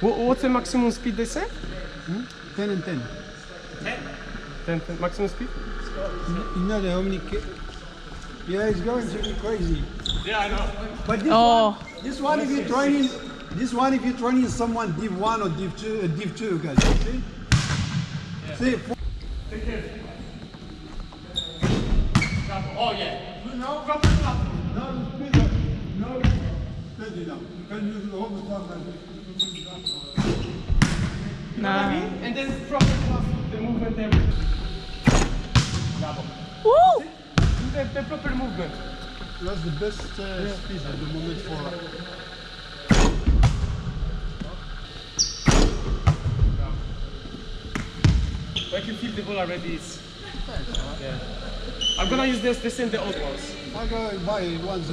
What's the maximum speed they say? 10 and 10. 10? 10 maximum speed? You know how many... Yeah, it's going to be crazy. Yeah, I know. But this one, if you're training someone Div 1 or Div 2, Div 2 guys, see? Yeah. See? Take care. Oh yeah. No, drop it up. No, speed up. No, steady it up. You can use it all the time like this. You know what I mean? And then drop it up. The movement there. Bravo. Woo! Do the proper movement. That's the best speed at the moment for... I can feel the ball already. Yeah. I'm gonna use this in the old ones. I go buy ones.